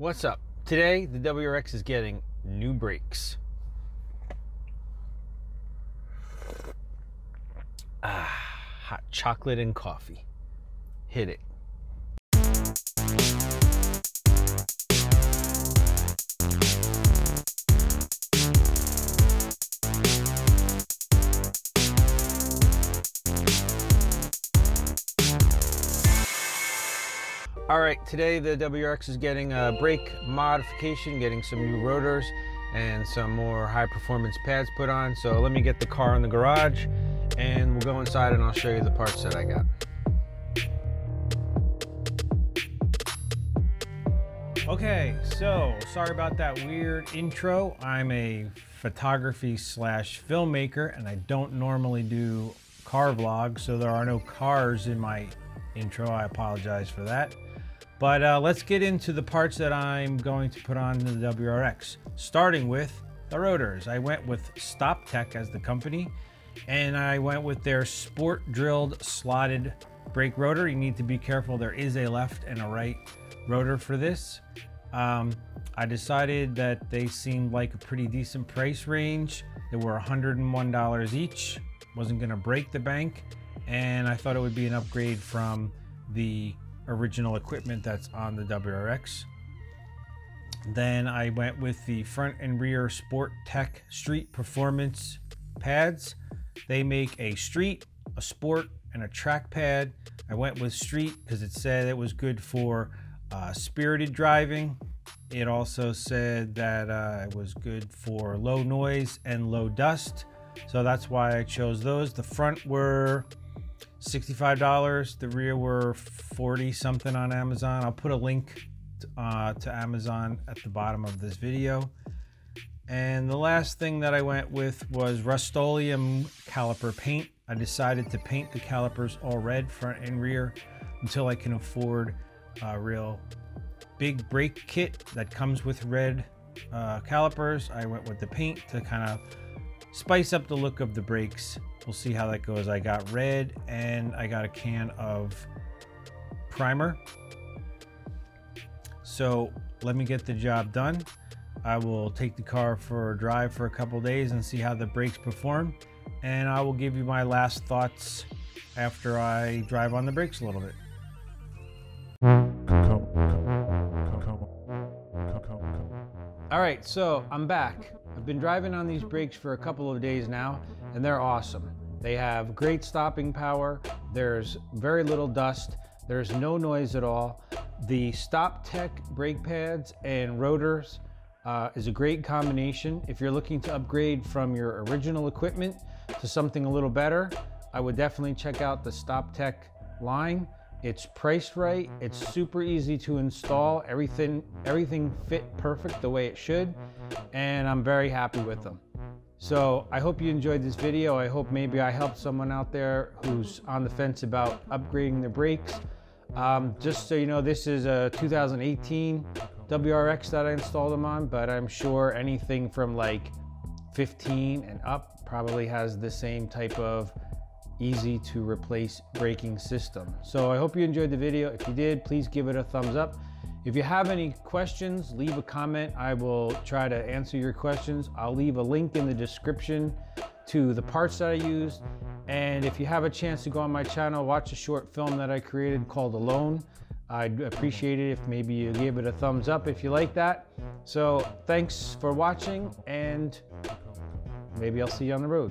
What's up? Today the WRX is getting new brakes. Hot chocolate and coffee. Hit it. All right, today the WRX is getting a brake modification, getting some new rotors and some more high performance pads put on. So let me get the car in the garage and we'll go inside and I'll show you the parts that I got. Okay, so sorry about that weird intro. I'm a photography / filmmaker and I don't normally do car vlogs, so there are no cars in my intro. I apologize for that. But let's get into the parts that I'm going to put on the WRX, starting with the rotors. I went with StopTech as the company, and I went with their sport drilled slotted brake rotor. You need to be careful. There is a left and a right rotor for this. I decided that they seemed like a pretty decent price range. They were $101 each. Wasn't going to break the bank, and I thought it would be an upgrade from the original equipment that's on the WRX. Then I went with the front and rear StopTech Street Performance pads. They make a street, a sport, and a track pad. I went with street because it said it was good for spirited driving. It also said that it was good for low noise and low dust. So that's why I chose those. The front were $65. The rear were 40 something on Amazon. I'll put a link to Amazon at the bottom of this video. And the last thing that I went with was Rust-Oleum caliper paint. I decided to paint the calipers all red, front and rear, until I can afford a real big brake kit that comes with red calipers. I went with the paint to kind of spice up the look of the brakes. We'll see how that goes. I got red and I got a can of primer. So let me get the job done. I will take the car for a drive for a couple days and see how the brakes perform. And I will give you my last thoughts after I drive on the brakes a little bit. All right, so I'm back. I've been driving on these brakes for a couple of days now, and they're awesome. They have great stopping power. There's very little dust. There's no noise at all. The StopTech brake pads and rotors is a great combination. If you're looking to upgrade from your original equipment to something a little better, I would definitely check out the StopTech line. It's priced right. It's super easy to install. Everything fit perfect the way it should, and I'm very happy with them. So I hope you enjoyed this video. I hope maybe I helped someone out there who's on the fence about upgrading their brakes. Just so you know, this is a 2018 WRX that I installed them on, but I'm sure anything from like 15 and up probably has the same type of easy to replace braking system. So I hope you enjoyed the video. If you did, please give it a thumbs up. If you have any questions, leave a comment. I will try to answer your questions. I'll leave a link in the description to the parts that I used. And if you have a chance to go on my channel, watch a short film that I created called Alone. I'd appreciate it if maybe you gave it a thumbs up if you like that. So thanks for watching, and maybe I'll see you on the road.